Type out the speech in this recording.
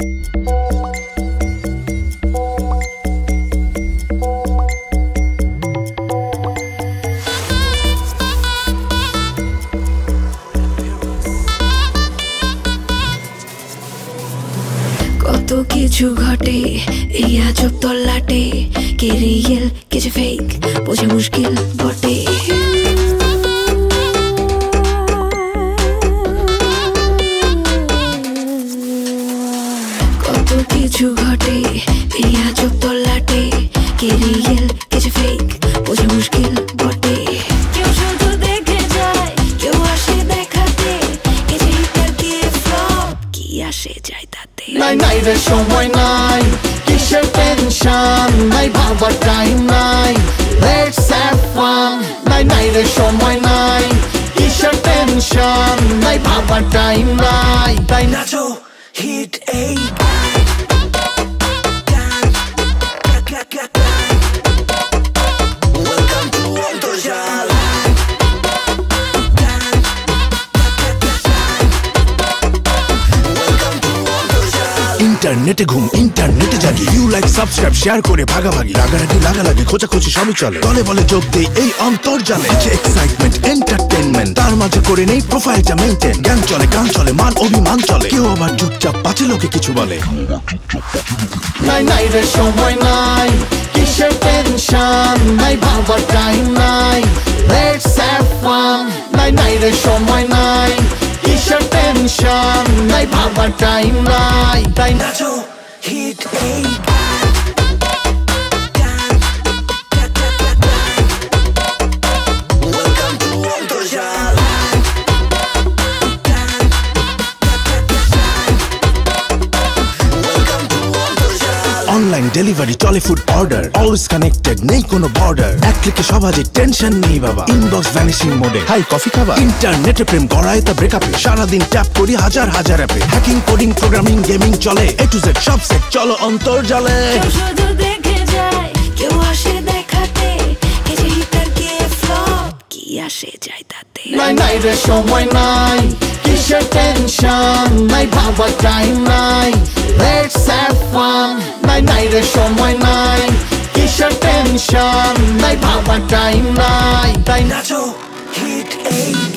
तो किछु घटे या चुप तो लाटे के रियल किछ फेक बोझे मुश्किल बटे कतो किछु घटे या चुप तो लाटे के रियल किछ फेक बोझे मुश्किल बटे Nai nai re shomoy nai, kisher tension, nai bhabar time nai, let's have fun. Nai nai re shomoy nai, kisher tension, nai bhabar time nai, nai nacho hit eight. Internet घूम internet जागी you like subscribe share करे भागा भागी लागा लागे खोजा खोजी सभी चले तले बले जोक दे ए अंतर्जाले एक्साइटमेंट एंटरटेनमेंट तार माझे करे नहीं प्रोफाइल टा मेंटेन गान चले मान अभिमान चले क्यों आवाज चुपचाप पाछे लोके किछु बोले नाइ नाइ रे समय नाइ किसेर टेंशन नाइ भाबार टाइम नाइ लेट्स हैव फन नाइ नाइ रे समय नाइ किसेर टेंशन नाइ भाबार टाइम नाइ Nacho hit eight. Online delivery, telefood order, always connected, nahi kono border. App click e shob aje tension nei baba. Inbox vanishing mode. Hi coffee khaba. Internet e prem korai ta breakup e. Shara din tap kori hajar hajar app e. Hacking, coding, programming, gaming chole. A to Z shop set cholo Antarjale. Keu shudhu dekhe jay, keu hashe dekhate, ke je hitar ke flop ki ashe jay tate. Nai nai re shomoy nai, kisher tension, nai bhabar time nai. Let's have fun. Nai nai re shomoy nai, kisher tension, nai bhabar time nai, nai nacho hit eight.